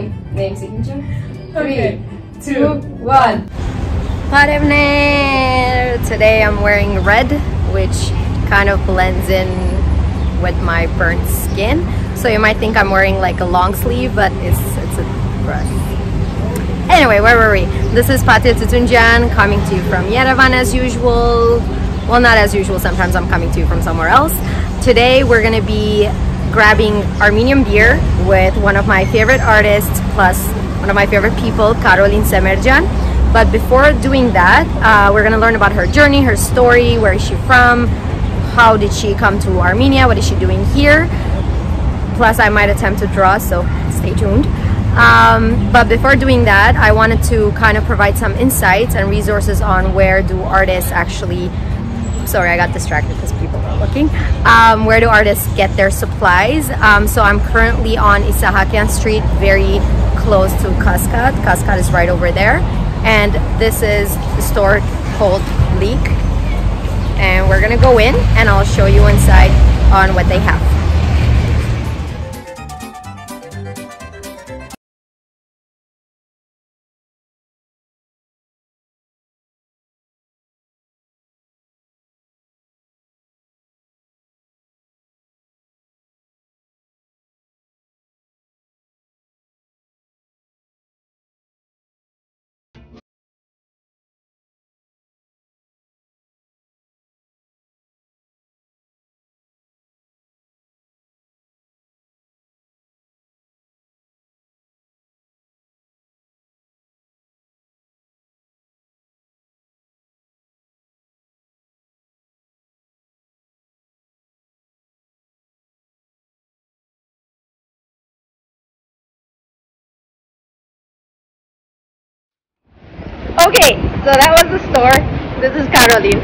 name signature. Okay. 3, 2, 1. Today I'm wearing red, which kind of blends in with my burnt skin. So you might think I'm wearing like a long sleeve, but it's a dress. Anyway, where were we? This is Pate Tutunjan coming to you from Yerevan as usual. Well, not as usual, sometimes I'm coming to you from somewhere else. Today we're gonna be grabbing Armenian beer with one of my favorite artists plus one of my favorite people, Karolin Semerjian. But before doing that, we're gonna learn about her journey, her story, where is she from, how did she come to Armenia, what is she doing here. Plus I might attempt to draw, so stay tuned. But before doing that, I wanted to kind of provide some insights and resources on where do artists actually, sorry I got distracted because people were looking, where do artists get their supplies. So I'm currently on Isahakian Street, very close to Cascade. Cascade is right over there. And this is the store called Leek, and we're gonna go in and I'll show you inside on what they have. Okay, so that was the store. This is Karolin.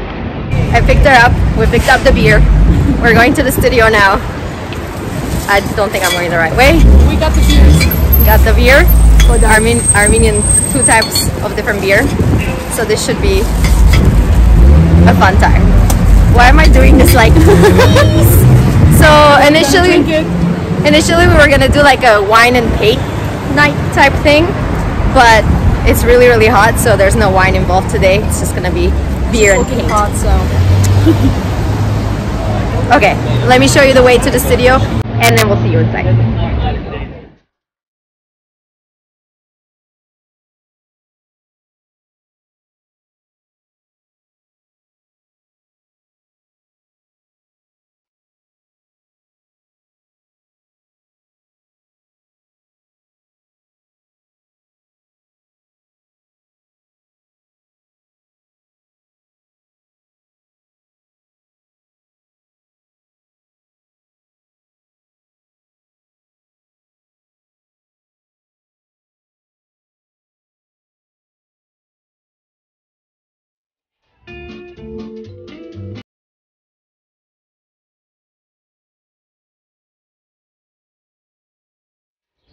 I picked her up. We picked up the beer. We're going to the studio now. I don't think I'm going the right way. We got the beer. Got the beer. For the Armenian, 2 types of different beer. So this should be a fun time. Why am I doing this like So initially we were gonna do like a wine and cake night type thing, but it's really, really hot, so there's no wine involved today. It's just gonna be beer and paint. Hot, so. Okay, let me show you the way to the studio, and then we'll see you inside.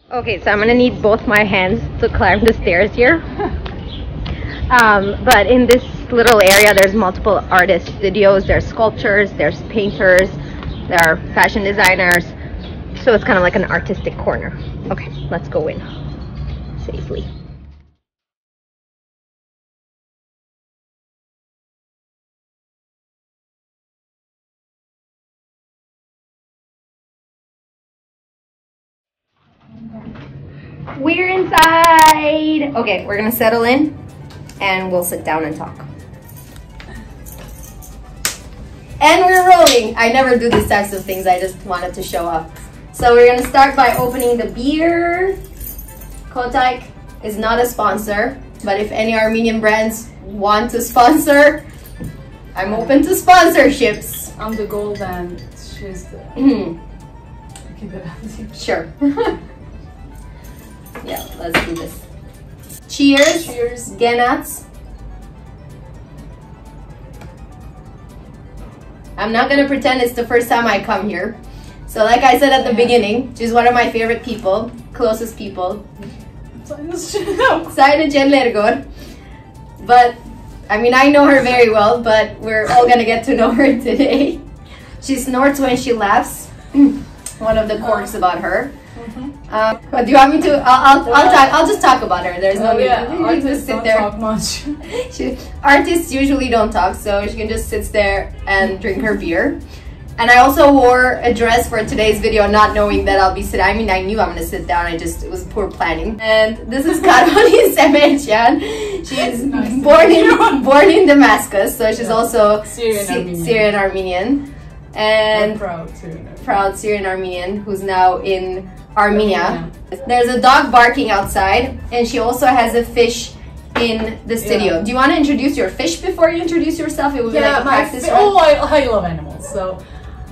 Okay, so I'm gonna need both my hands to climb the stairs here. But in this little area there's multiple artist studios, there's sculptures, there's painters, there are fashion designers, so it's kind of like an artistic corner. Okay, let's go in safely. We're inside! Okay, we're gonna settle in and we'll sit down and talk. And we're rolling! I never do these types of things, I just wanted to show up. So we're gonna start by opening the beer. Kotaik is not a sponsor, but if any Armenian brands want to sponsor, I'm open to sponsorships. I'm the gold and she's the... I can go down to you. Sure. Yeah, let's do this. Cheers. Cheers. Genats. I'm not gonna pretend it's the first time I come here. So like I said at the beginning, she's one of my favorite people, closest people. But I mean, I know her very well, but we're all gonna get to know her today. She snorts when she laughs. One of the quirks about her. Do you want me to? I'll just talk about her. There's no need to sit there. Talk much. Artists usually don't talk, so she can just sit there and drink her beer. And I also wore a dress for today's video, not knowing that I'll be sitting. I mean, I knew I'm gonna sit down. It was poor planning. And this is Karolin Semerjian. She is born in Damascus, so she's also Syrian Armenian. And proud Syrian Armenian who's now in Armenia. There's a dog barking outside, and she also has a fish in the studio. Do you want to introduce your fish before you introduce yourself? It would be like practice. Oh, I love animals, so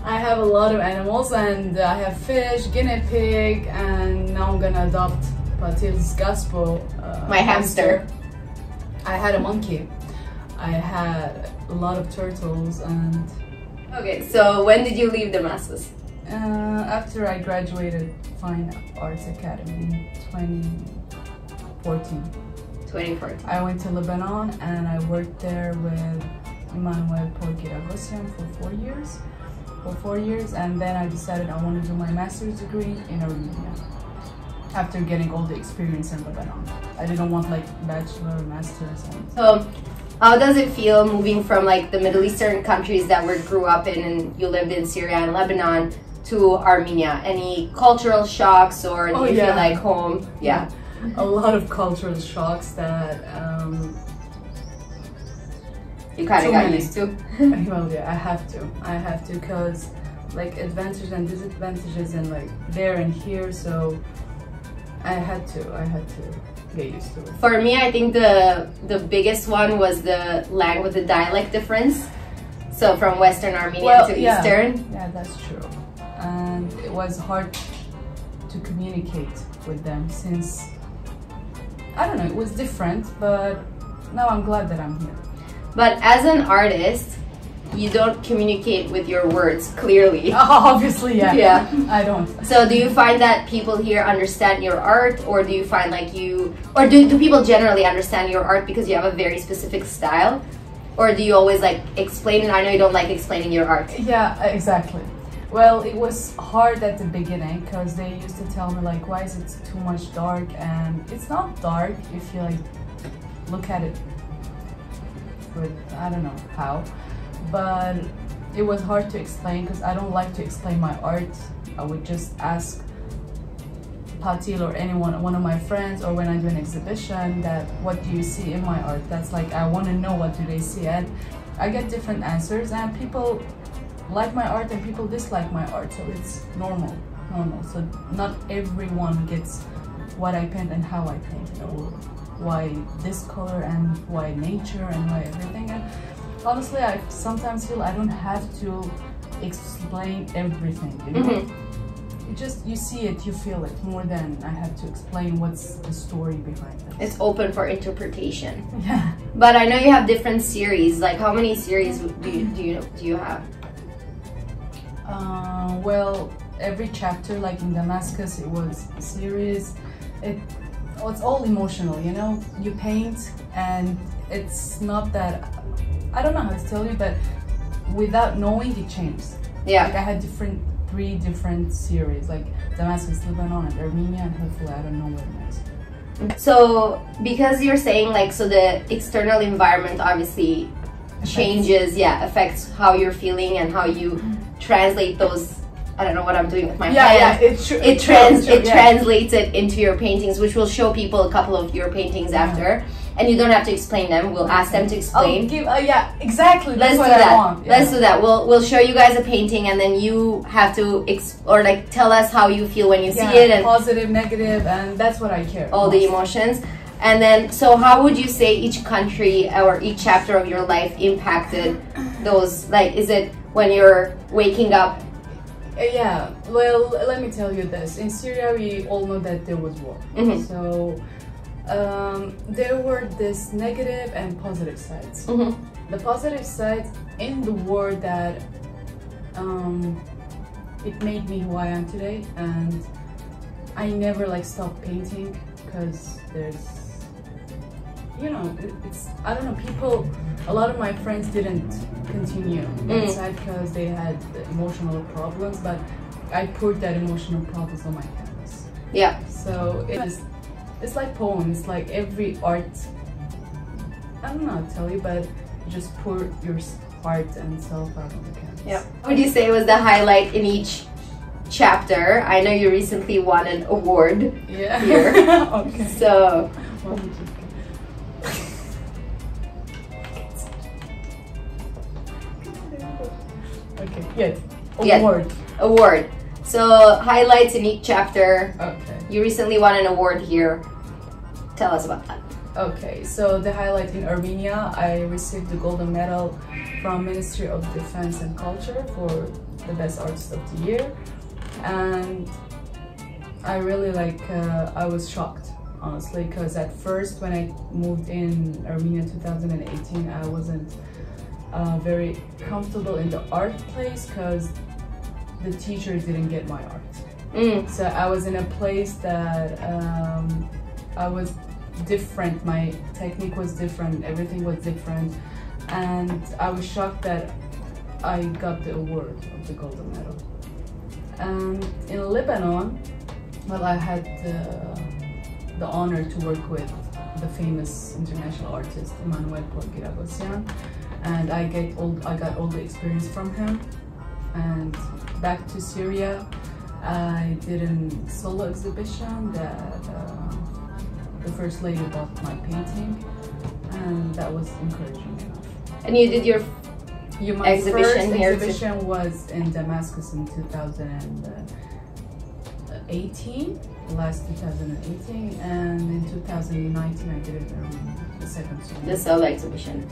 I have a lot of animals, and I have fish, guinea pig, and now I'm gonna adopt Patil's Gaspo, my hamster. I had a monkey. I had a lot of turtles and. Okay, so when did you leave Damascus? After I graduated Fine Arts Academy in 2014. 2014. I went to Lebanon and I worked there with Emmanuel Guiragossian for 4 years. And then I decided I want to do my master's degree in Armenia. After getting all the experience in Lebanon, I didn't want like bachelor, master's. And so. How does it feel moving from like the Middle Eastern countries that we grew up in and you lived in Syria and Lebanon to Armenia? Any cultural shocks or do you feel like home? Yeah. A lot of cultural shocks that you kind of got used to. Well, yeah, I have to because like advantages and disadvantages and like there and here, so I had to. Used to it. For me, I think the biggest one was the language, the dialect difference. So from Western Armenian to Eastern. Yeah, that's true. And it was hard to communicate with them since, I don't know, it was different, but now I'm glad that I'm here. But as an artist, you don't communicate with your words clearly. Obviously, I don't. So do you find that people here understand your art, or do you find like you, or do people generally understand your art because you have a very specific style? Or do you always like explain it? I know you don't like explaining your art. Yeah, exactly. Well, it was hard at the beginning because they used to tell me like, why is it too much dark? And it's not dark if you like look at it with, I don't know how. But it was hard to explain because I don't like to explain my art. I would just ask Patil or anyone, one of my friends, or when I do an exhibition, that what do you see in my art? That's like, I want to know what do they see. And I get different answers, and people like my art and people dislike my art. So it's normal. So not everyone gets what I paint and how I paint it, or why this color and why nature and why everything. And honestly, I sometimes feel I don't have to explain everything, you know? You just, you see it, you feel it, more than I have to explain what's the story behind it. It's open for interpretation. Yeah. But I know you have different series, like how many series do you have? Well, every chapter, like in Damascus, it was a series. It's all emotional, you know? You paint and it's not that... I don't know how to tell you, but without knowing, it changed. Yeah. Like I had three different series, like Damascus, Lebanon, and Armenia, and hopefully I don't know what it is. So, because you're saying like, so the external environment obviously changes, affects how you're feeling and how you translate those. I don't know what I'm doing with my hands. Yeah, it translates it into your paintings, which we'll show people a couple of your paintings after. And you don't have to explain them. We'll ask them to explain. Exactly. That's what I want. Let's do that. We'll show you guys a painting, and then you have to tell us how you feel when you see it, and positive, negative, and that's what I care. All the emotions, and then so how would you say each country or each chapter of your life impacted those? Like, is it when you're waking up? Yeah. Well, let me tell you this. In Syria, we all know that there was war. So. There were this negative and positive sides. The positive sides in the war that it made me who I am today, and I never stopped painting because there's, you know, it's, I don't know, people, a lot of my friends didn't continue inside because they had emotional problems, but I poured that emotional problems on my canvas. Yeah. So it's like poems, like every art. I don't know how to tell you, but just pour your heart and self out on the canvas. Yeah. What would you say was the highlight in each chapter? I know you recently won an award. Yeah. Here. Okay. So. Okay. Yes. Award. Yes. Award. So highlights in each chapter. Okay. You recently won an award here. Tell us about that. Okay, so the highlight in Armenia, I received the golden medal from Ministry of Defense and Culture for the best artist of the year, and I really like, I was shocked honestly, because at first when I moved in Armenia in 2018, I wasn't very comfortable in the art place because the teacher didn't get my art. So I was in a place that I was different, my technique was different, everything was different, and I was shocked that I got the award of the golden medal. And in Lebanon, well, I had the honor to work with the famous international artist Emmanuel Guiragossian, and I got all the experience from him. And back to Syria, I did a solo exhibition that the first lady bought my painting, and that was encouraging enough. And you did my exhibition here. Exhibition was in Damascus in 2018, last 2018, and in 2019 I did it in the second student. The solo exhibition.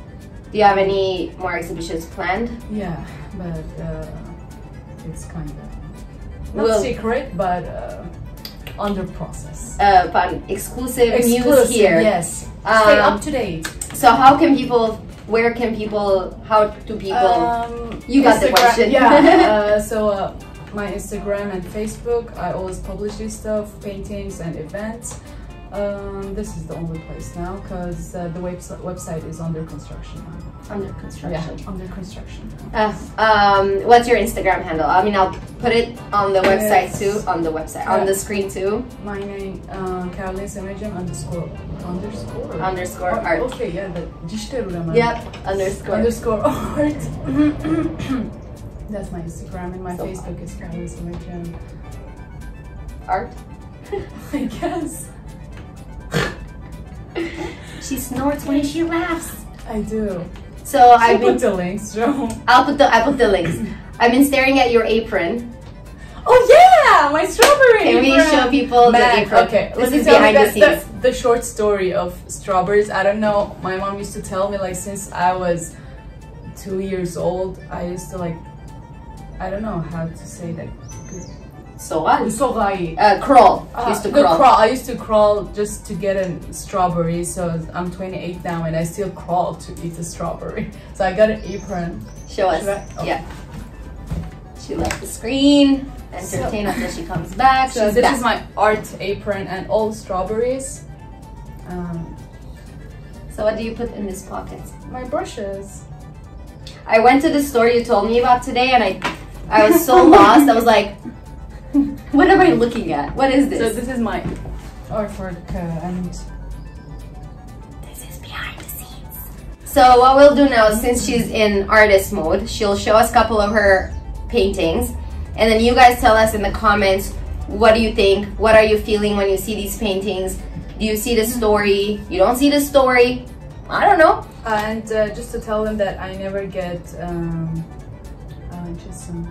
Do you have any more exhibitions planned? Yeah, but it's kind of not secret, but. Under process. Fun. Exclusive news here. Yes. Stay up to date. So how can people, how do people, you got Instagram, the question. Yeah. My Instagram and Facebook, I always publish this stuff, paintings and events. This is the only place now because the website is under construction now. Under construction. Yeah, under construction. What's your Instagram handle? I mean, I'll put it on the website too. On the website, on the screen too. My name, Karolin Semerjian underscore art. Okay, yeah, the Yep, underscore art. That's my Instagram, and my Facebook is Karolin Semerjian art. I guess. She snorts when she laughs. I do. So I put the links, Joe. I put the links. I've been staring at your apron. Oh yeah, my strawberry. Can we show people the apron? Okay, this is behind the scenes. The short story of strawberries. I don't know. My mom used to tell me, like, since I was 2 years old, I used to, like, I don't know how to say that. Crawl. I used to crawl just to get a strawberry. So I'm 28 now, and I still crawl to eat a strawberry. So I got an apron. Show us. Yeah. She left the screen. Entertain until she comes back. So this is my art apron and all strawberries. So what do you put in this pocket? My brushes. I went to the store you told me about today, and I was so lost. I was like. What am I looking at? What is this? So this is my artwork, and this is behind the scenes. So what we'll do now, since she's in artist mode, she'll show us a couple of her paintings, and then you guys tell us in the comments, what do you think? What are you feeling when you see these paintings? Do you see the story? You don't see the story? I don't know. And just to tell them that I never get just some.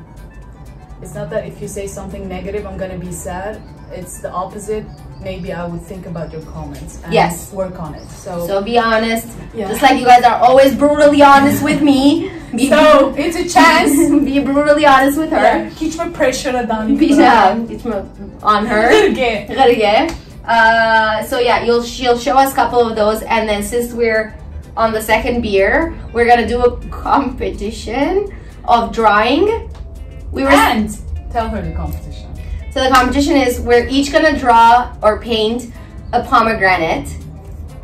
It's not that if you say something negative, I'm gonna be sad. It's the opposite. Maybe I would think about your comments and work on it. So be honest. Yeah. Just like you guys are always brutally honest with me. So it's a chance. Be brutally honest with her. Keep my pressure on her. So yeah, she'll show us a couple of those, and then since we're on the second beer, we're gonna do a competition of drawing. And tell her the competition. So the competition is we're each gonna draw or paint a pomegranate.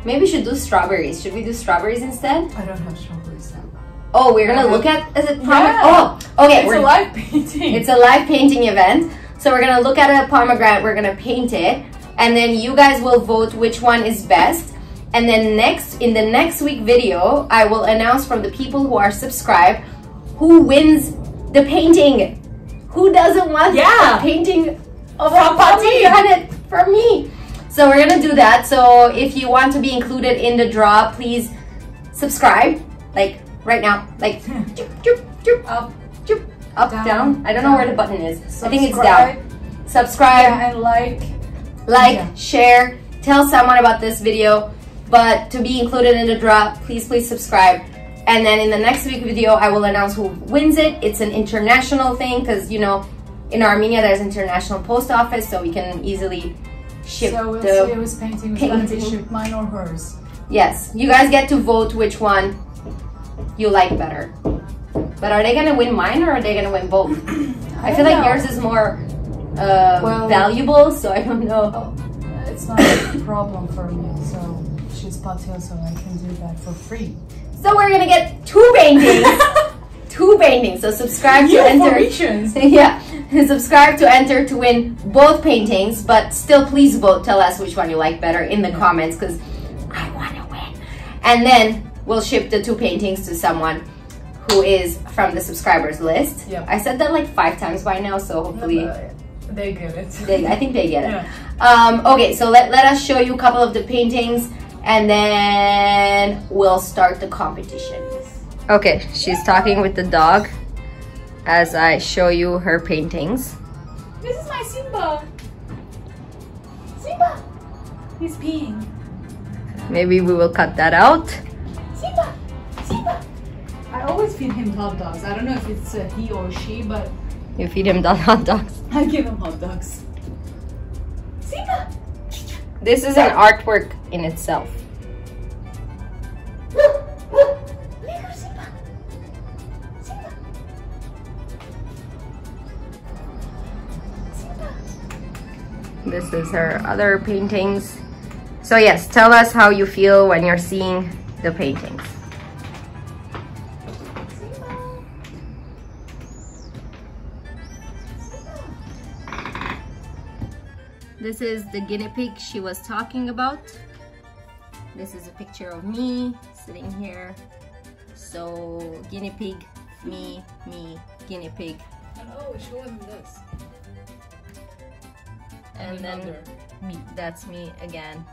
Maybe we should do strawberries. Should we do strawberries instead? I don't have strawberries now. Oh, we're gonna look at is it pomegranate? Oh, okay. It's a live painting. It's a live painting event. So we're gonna look at a pomegranate, we're gonna paint it, and then you guys will vote which one is best. And then in the next week's video, I will announce from the people who are subscribed who wins the painting. Who doesn't want a painting of a pomegranate from me? So we're gonna do that. So if you want to be included in the draw, please subscribe, like right now, like up, down. I don't know where the button is. Subscribe. I think it's down. Subscribe and like, share, tell someone about this video. But to be included in the draw, please subscribe. And then in the next week video, I will announce who wins it. It's an international thing because, you know, in Armenia there's international post office, so we can easily ship. So we'll see who's painting is going to be shipped, mine or hers. Yes, you guys get to vote which one you like better. But are they gonna win mine or are they gonna win both? I feel like yours is more valuable, so I don't know. Oh, it's not a problem for me, so she's Patil, so I can do that for free. So we're gonna get two paintings, So subscribe to enter. Yeah, subscribe to enter to win both paintings. But still, please vote. Tell us which one you like better in the comments, because I want to win. And then we'll ship the two paintings to someone who is from the subscribers list. Yeah. I said that like 5 times by now, so hopefully they get it. I think they get it. Yeah. Okay, so let us show you a couple of the paintings, and then we'll start the competition. Okay, she's talking with the dog as I show you her paintings. This is my Simba. Simba! He's peeing. Maybe we will cut that out. Simba! Simba! I always feed him hot dogs. I don't know if it's he or she, but... You feed him hot dogs? I give him hot dogs. Simba! This is an artwork in itself. This is her other paintings. So yes, tell us how you feel when you're seeing the paintings. This is the guinea pig she was talking about. This is a picture of me sitting here. So guinea pig, me, guinea pig. Oh, she wasn't this. And then me. That's me again,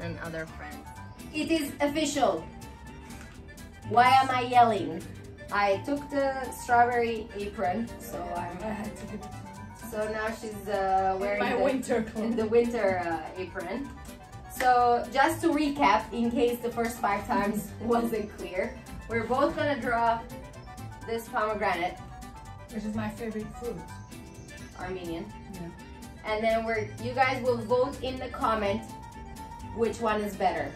and other friends. It is official. Why am I yelling? I took the strawberry apron, so so now she's wearing the winter apron. So just to recap, in case the first 5 times wasn't clear, we're both gonna draw this pomegranate, which is my favorite fruit, Armenian. Yeah. And then you guys will vote in the comment which one is better.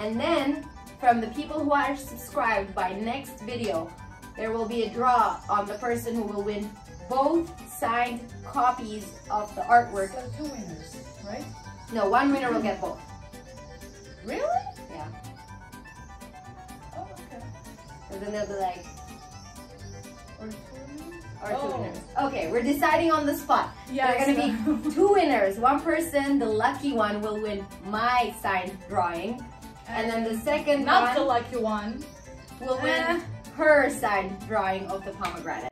And then from the people who are subscribed, by next video there will be a draw on the person who will win both signed copies of the artwork. So 2 winners, right? No, 1 winner will get both. Really? Yeah. Oh, okay. So then they'll be like, or 2 winners. Okay, we're deciding on the spot. Yes. There are going to be 2 winners. One person, the lucky one, will win my signed drawing. And then the second not the lucky one, will win her signed drawing of the pomegranate.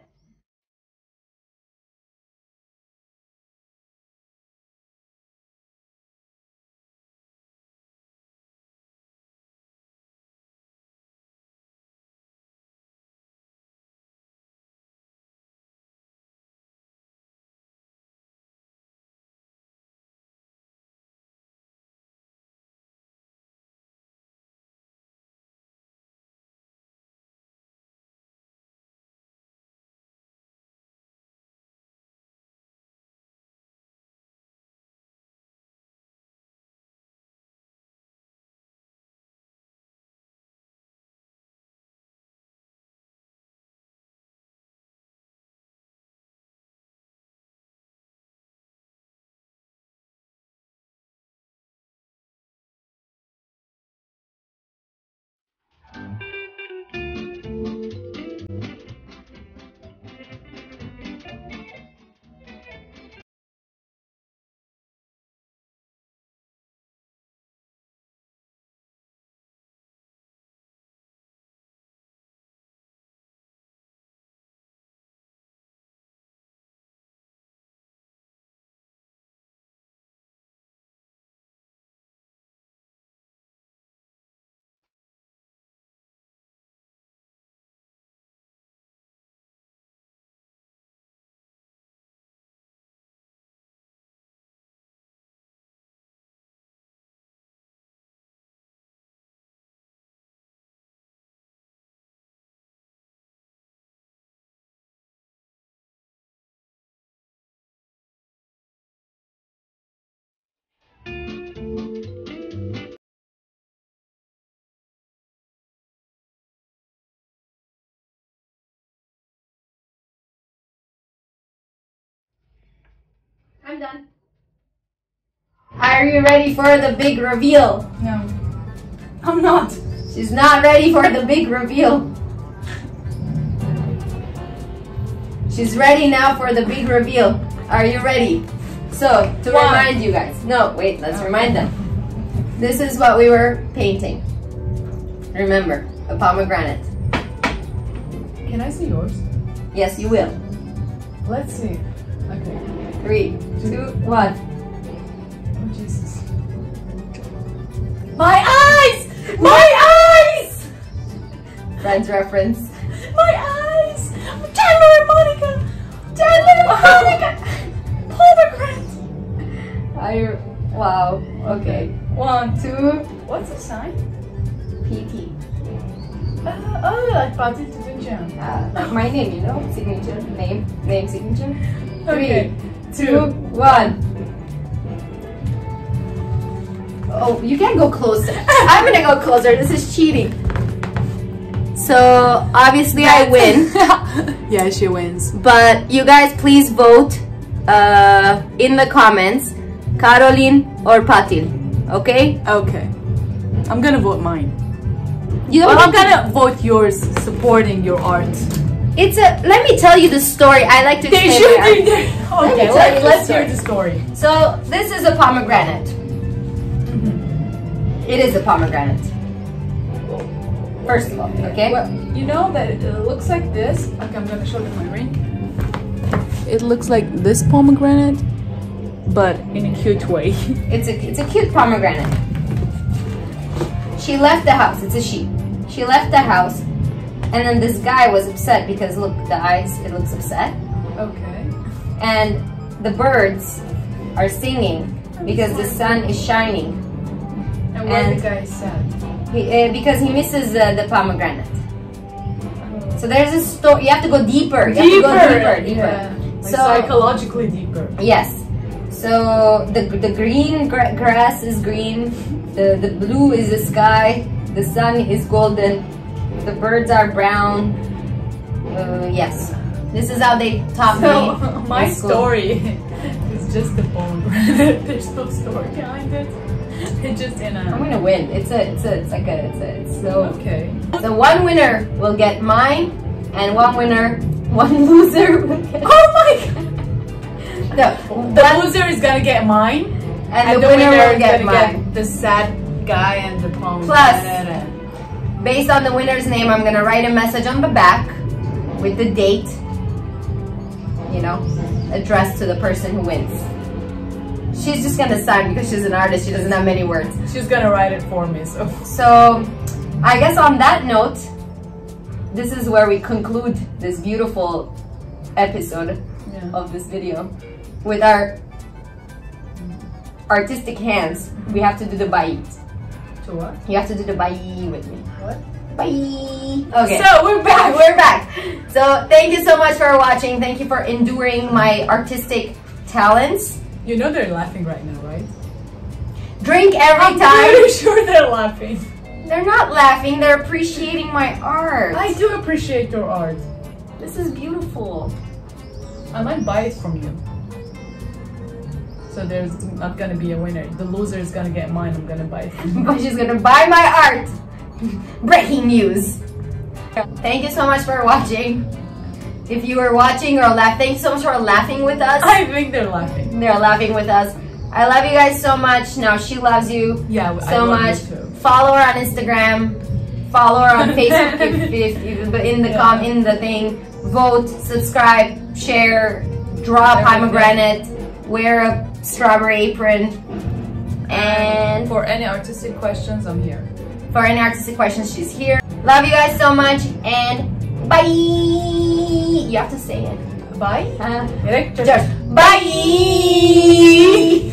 I'm done. Are you ready for the big reveal? No. I'm not. She's not ready for the big reveal. She's ready now for the big reveal. Are you ready? So, to remind you guys. No, wait, let's remind them. This is what we were painting. Remember, a pomegranate. Can I see yours? Yes, you will. Let's see. Okay. 3, 2, 1. Oh, Jesus. My eyes! My eyes! Friends reference. My eyes! Chandler and Monica! Chandler and Monica! Pomegranate! Wow. Okay. 1, 2. What's the sign? PT. Oh, like Pate Tutunjan. Like my name, you know? Signature, name, signature. 3, 2, 1. Oh, you can't go closer. I'm gonna go closer. This is cheating. So, obviously I win. Yeah, she wins. But you guys please vote in the comments, Karolin or Patil. Okay? Okay. I'm gonna vote mine. You know, I'm gonna vote yours, supporting your art. It's a. Let me tell you the story. I like to. They should be there. Okay, let's hear the story. So this is a pomegranate. Mm-hmm. It is a pomegranate. First of all, okay. Well, you know that it looks like this. Okay, I'm gonna show you my ring. It looks like this pomegranate, but in a cute way. It's a cute pomegranate. She left the house. It's a she. She left the house, and then this guy was upset because look, the eyes, it looks upset. Okay. And the birds are singing because the sun is shining. And why the guy is sad? Because he misses the pomegranate. So there's a story. You have to go deeper. You have to go deeper. Yeah. Like so, psychologically deeper. Yes. So the green grass is green. The blue is the sky, the sun is golden, the birds are brown. Yes, this is how they taught me. My story is just the pomegranate. There's no story behind it. It's just in a. I'm gonna win. Okay. So one winner will get mine, and one loser will get. Oh my God! The loser is gonna get mine. And the winner will get the sad guy and the poem. Plus, based on the winner's name, I'm going to write a message on the back with the date, you know, addressed to the person who wins. She's just going to sign because she's an artist. She doesn't have many words. She's going to write it for me. So I guess on that note, this is where we conclude this beautiful episode of this video with our artistic hands. We have to do the bai. To what? You have to do the bai with me. What? Bai. Okay. So we're back. We're back. So thank you so much for watching. Thank you for enduring my artistic talents. You know they're laughing right now, right? Drink every time. I'm pretty sure they're laughing. They're not laughing. They're appreciating my art. I do appreciate your art. This is beautiful. I might buy it from you. So there's not gonna be a winner. The loser is gonna get mine. I'm gonna buy it. But she's gonna buy my art. Breaking news. Thank you so much for watching. If you were watching or laughing, thanks so much for laughing with us. I think they're laughing. They're laughing with us. I love you guys so much. Now she loves you. Yeah, so much. Follow her on Instagram. Follow her on Facebook. In the thing, vote, subscribe, share, draw a pomegranate, wear a strawberry apron, and for any artistic questions I'm here. For any artistic questions, she's here. Love you guys so much, and bye. You have to say it. Bye. Bye.